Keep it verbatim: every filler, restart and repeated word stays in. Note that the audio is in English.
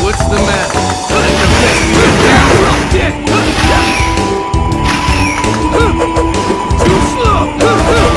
What's the matter? Too slow! Dropped it!